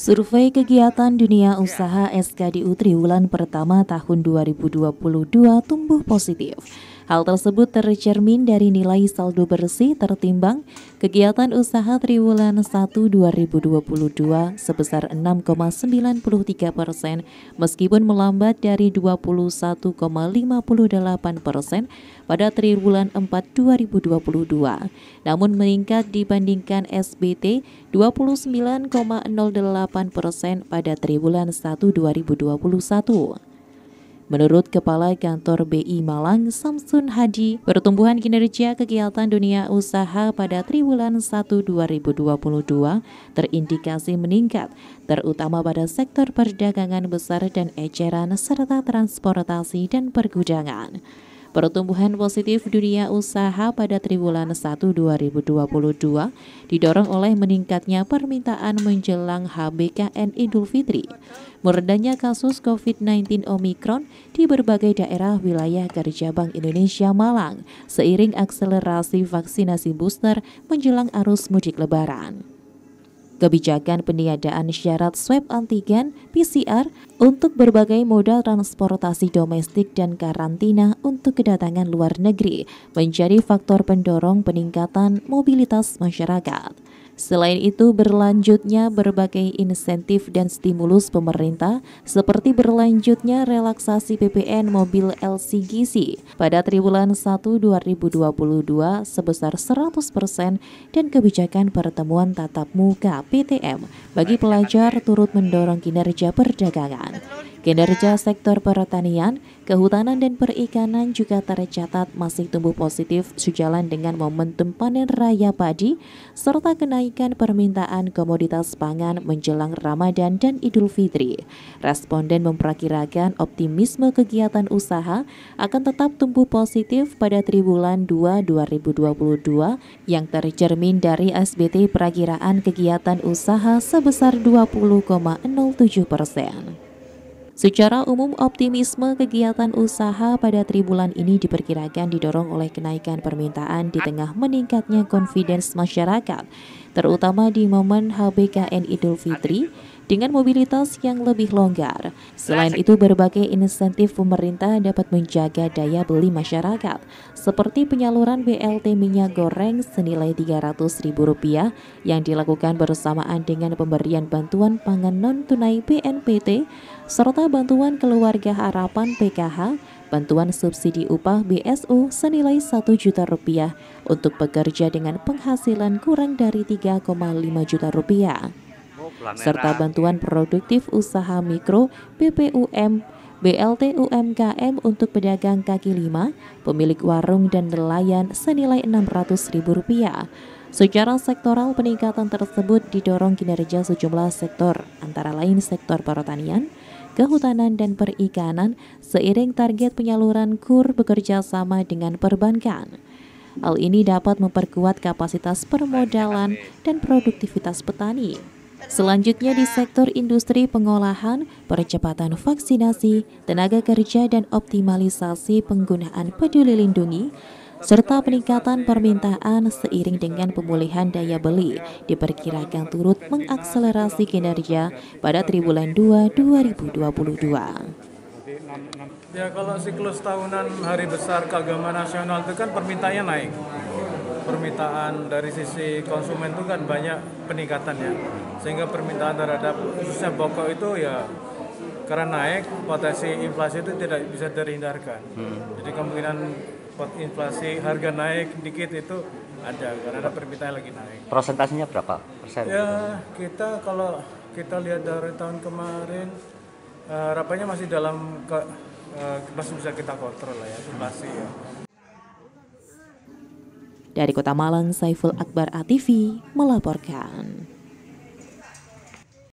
Survei Kegiatan Dunia Usaha SKDU triwulan pertama tahun 2022 tumbuh positif. Hal tersebut tercermin dari nilai saldo bersih tertimbang kegiatan usaha triwulan 1 2022 sebesar 6,93% meskipun melambat dari 21,58% pada triwulan 4 2022, namun meningkat dibandingkan SBT 29,08% pada triwulan 1 2021. Menurut Kepala Kantor BI Malang, Samsun Hadi, pertumbuhan kinerja kegiatan dunia usaha pada triwulan 1 2022 terindikasi meningkat, terutama pada sektor perdagangan besar dan eceran serta transportasi dan pergudangan. Pertumbuhan positif dunia usaha pada triwulan 1 2022 didorong oleh meningkatnya permintaan menjelang HBKN Idul Fitri, meredanya kasus COVID-19 Omicron di berbagai daerah wilayah kerja Bank Indonesia Malang, seiring akselerasi vaksinasi booster menjelang arus mudik Lebaran. Kebijakan peniadaan syarat swab antigen PCR untuk berbagai moda transportasi domestik dan karantina untuk kedatangan luar negeri menjadi faktor pendorong peningkatan mobilitas masyarakat. Selain itu, berlanjutnya berbagai insentif dan stimulus pemerintah seperti berlanjutnya relaksasi PPN mobil LCGC pada triwulan 1 2022 sebesar 100% dan kebijakan pertemuan tatap muka PTM bagi pelajar turut mendorong kinerja perdagangan. Kinerja sektor pertanian, kehutanan dan perikanan juga tercatat masih tumbuh positif sejalan dengan momentum panen raya padi serta kenaikan permintaan komoditas pangan menjelang Ramadan dan Idul Fitri. Responden memperkirakan optimisme kegiatan usaha akan tetap tumbuh positif pada triwulan 2 2022 yang tercermin dari SBT perakiraan kegiatan usaha sebesar 20,07%. Secara umum, optimisme kegiatan usaha pada triwulan ini diperkirakan didorong oleh kenaikan permintaan di tengah meningkatnya confidence masyarakat, terutama di momen HBKN Idul Fitri dengan mobilitas yang lebih longgar. Selain itu, berbagai insentif pemerintah dapat menjaga daya beli masyarakat, seperti penyaluran BLT minyak goreng senilai Rp300.000 yang dilakukan bersamaan dengan pemberian bantuan pangan non-tunai PNPT, serta bantuan keluarga harapan PKH, bantuan subsidi upah BSU senilai Rp1 juta untuk pekerja dengan penghasilan kurang dari Rp3,5 juta, serta bantuan produktif usaha mikro BPUM, BLT UMKM untuk pedagang kaki lima, pemilik warung dan nelayan senilai Rp600.000. Secara sektoral, peningkatan tersebut didorong kinerja sejumlah sektor, antara lain sektor pertanian, kehutanan dan perikanan, seiring target penyaluran KUR bekerja sama dengan perbankan. Hal ini dapat memperkuat kapasitas permodalan dan produktivitas petani. Selanjutnya di sektor industri pengolahan, percepatan vaksinasi, tenaga kerja dan optimalisasi penggunaan peduli lindungi, serta peningkatan permintaan seiring dengan pemulihan daya beli, diperkirakan turut mengakselerasi kinerja pada triwulan 2 2022. Ya, kalau siklus tahunan hari besar keagamaan nasional itu kan permintaannya naik. Permintaan dari sisi konsumen itu kan banyak peningkatannya, sehingga permintaan terhadap khususnya pokok itu ya karena naik, potensi inflasi itu tidak bisa terhindarkan. Jadi kemungkinan inflasi harga naik dikit itu ada karena ada permintaan lagi naik. Persentasenya berapa persen? Ya, kita kalau kita lihat dari tahun kemarin rapanya masih dalam masih bisa kita kontrol lah ya inflasi ya. Dari Kota Malang, Saiful Akbar ATV melaporkan.